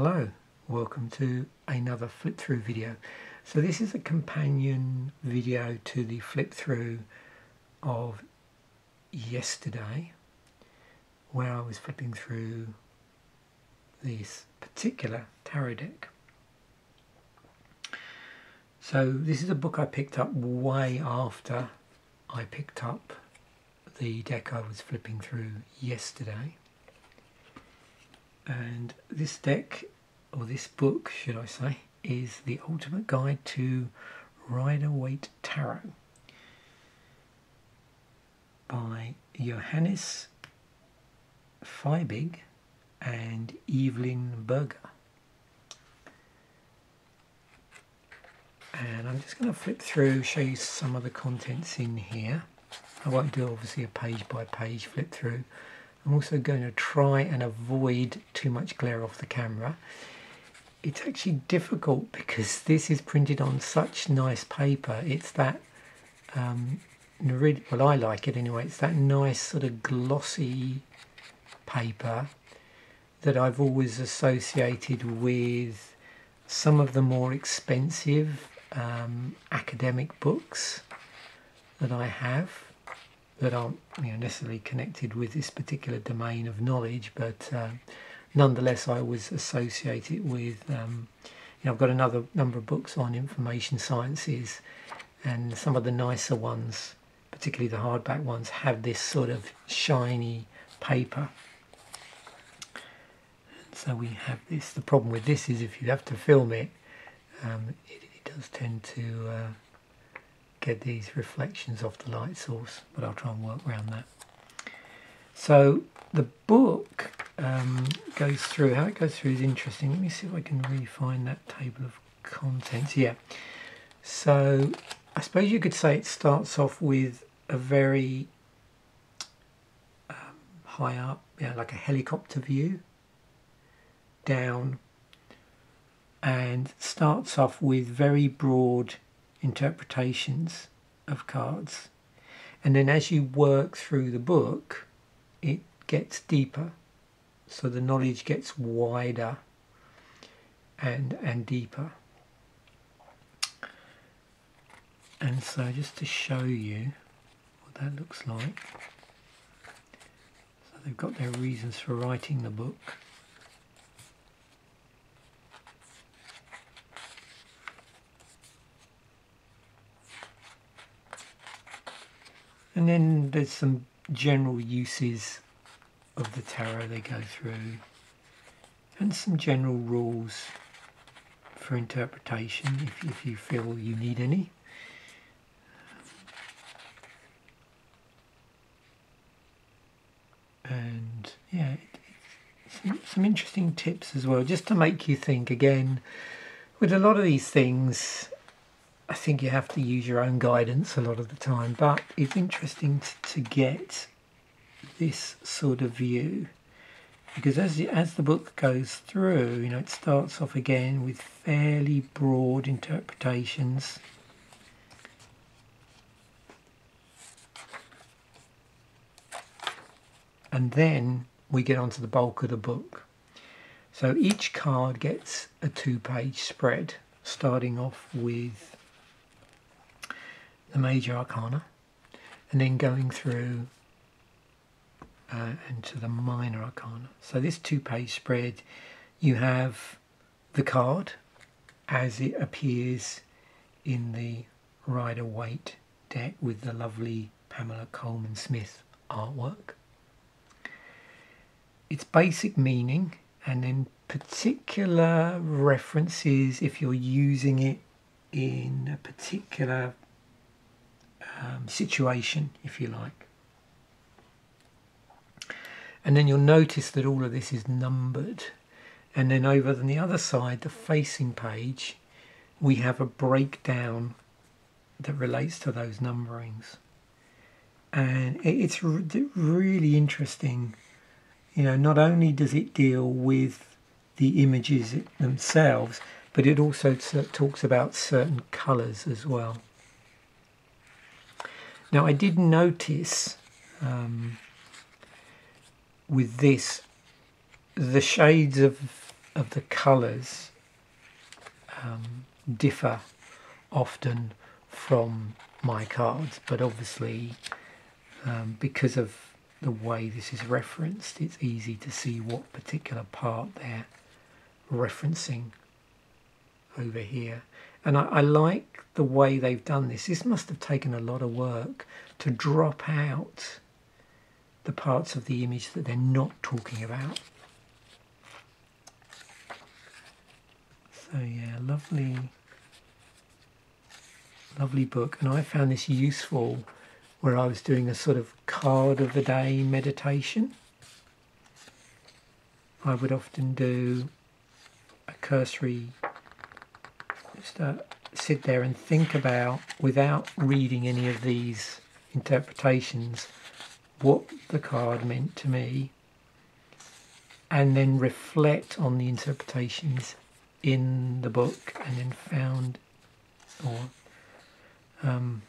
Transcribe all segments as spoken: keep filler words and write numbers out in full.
Hello, welcome to another flip through video. So this is a companion video to the flip through of yesterday, where I was flipping through this particular tarot deck. So this is a book I picked up way after I picked up the deck I was flipping through yesterday. And this deck, or this book should I say, is The Ultimate Guide to Rider Waite Tarot by Johannes Fiebig and Evelin Burger. And I'm just going to flip through, show you some of the contents in here. I won't do obviously a page by page flip through. I'm also going to try and avoid too much glare off the camera. It's actually difficult because this is printed on such nice paper. It's that, um, well, I like it anyway, it's that nice sort of glossy paper that I've always associated with some of the more expensive um, academic books that I have, that aren't you know, necessarily connected with this particular domain of knowledge, but uh, nonetheless I always associate it with, um, you know, I've got another number of books on information sciences, and some of the nicer ones, particularly the hardback ones, have this sort of shiny paper. So we have this. The problem with this is if you have to film it, um, it, it does tend to uh, get these reflections off the light source, but I'll try and work around that. So the book um, goes through, how it goes through is interesting. Let me see if I can really find that table of contents. Yeah, so I suppose you could say it starts off with a very um, high up, you know, like a helicopter view, down, and starts off with very broad interpretations of cards, and then as you work through the book it gets deeper, so the knowledge gets wider and and deeper. And so just to show you what that looks like, so they've got their reasons for writing the book. And then there's some general uses of the tarot they go through, and some general rules for interpretation if, if you feel you need any. And yeah, some, some interesting tips as well, just to make you think. Again, with a lot of these things, I think you have to use your own guidance a lot of the time, but it's interesting to get this sort of view, because as the, as the book goes through, you know, it starts off again with fairly broad interpretations, and then we get onto the bulk of the book. So each card gets a two-page spread, starting off with the Major Arcana, and then going through uh, and to the Minor Arcana. So this two-page spread, you have the card as it appears in the Rider Waite deck with the lovely Pamela Coleman Smith artwork, its basic meaning, and then particular references if you're using it in a particular Um, situation, if you like. And then you'll notice that all of this is numbered, and then over on the other side, the facing page, we have a breakdown that relates to those numberings, and it's really interesting. You know, not only does it deal with the images themselves, but it also talks about certain colours as well. Now, I did notice um, with this, the shades of of the colours um, differ often from my cards, but obviously um, because of the way this is referenced, it's easy to see what particular part they're referencing over here. And I, I like the way they've done this. This must have taken a lot of work to drop out the parts of the image that they're not talking about. So yeah, lovely, lovely book. And I found this useful where I was doing a sort of card of the day meditation. I would often do a cursory, just uh, sit there and think about, without reading any of these interpretations, what the card meant to me, and then reflect on the interpretations in the book, and then found, or um,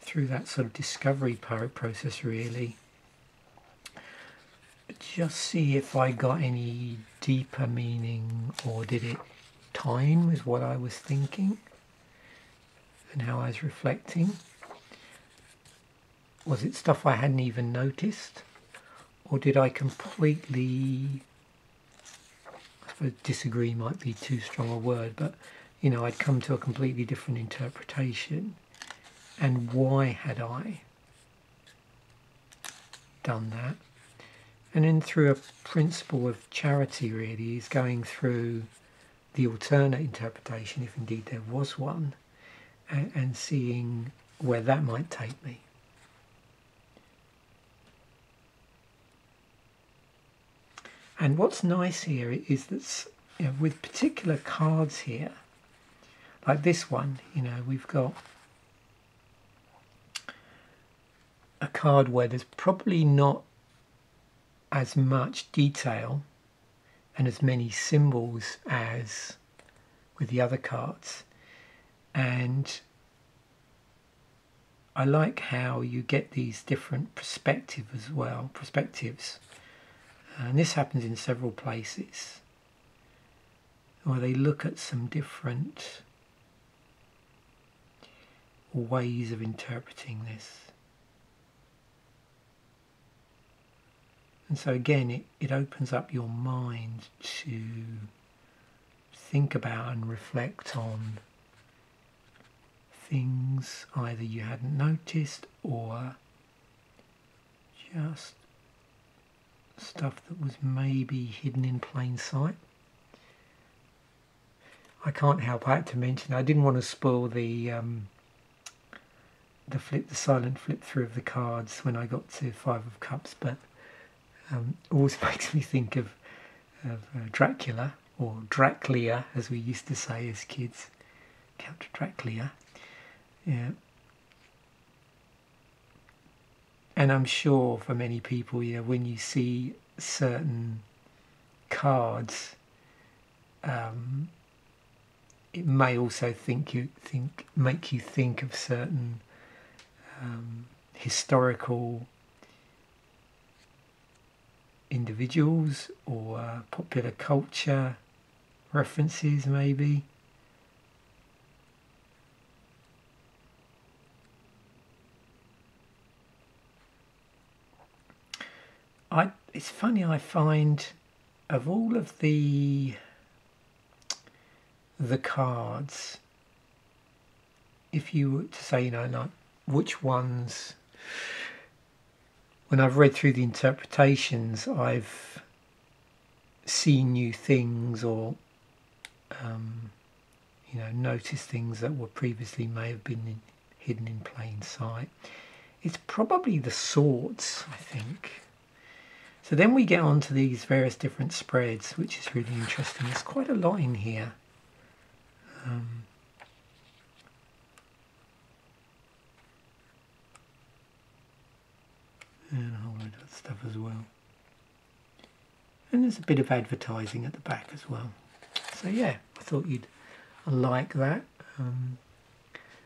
through that sort of discovery process really, just see if I got any deeper meaning, or did it time with what I was thinking and how I was reflecting. Was it stuff I hadn't even noticed, or did I completely, I suppose disagree might be too strong a word, but you know, I'd come to a completely different interpretation, and why had I done that? And then through a principle of charity really, is going through the alternate interpretation, if indeed there was one, and, and seeing where that might take me. And what's nice here is that, you know, with particular cards here, like this one, you know, we've got a card where there's probably not as much detail and as many symbols as with the other cards. And I like how you get these different perspectives as well, perspectives. And this happens in several places, where they look at some different ways of interpreting this. And so again, it, it opens up your mind to think about and reflect on things either you hadn't noticed, or just stuff that was maybe hidden in plain sight. I can't help, I had to mention, I didn't want to spoil the um, the flip, the silent flip through of the cards when I got to Five of Cups, but um, always makes me think of, of uh, Dracula, or Draclia as we used to say as kids, Count Dracula. Yeah. And I'm sure for many people, yeah, when you see certain cards, um, it may also think you think make you think of certain um, historical individuals, or uh, popular culture references, maybe. I, it's funny, I find of all of the the cards, if you were to say, you know, like which ones, when I've read through the interpretations, I've seen new things, or um, you know, noticed things that were previously may have been in, hidden in plain sight. It's probably the swords, I think. So then we get on to these various different spreads, which is really interesting. There's quite a lot in here. Um, and a whole load of stuff as well. And there's a bit of advertising at the back as well. So yeah, I thought you'd like that. Um,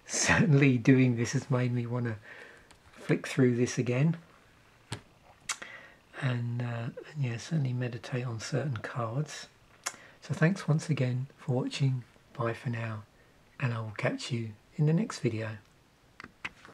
certainly doing this has made me want to flick through this again. And, uh, and yeah, certainly meditate on certain cards. So thanks once again for watching, bye for now, and I will catch you in the next video.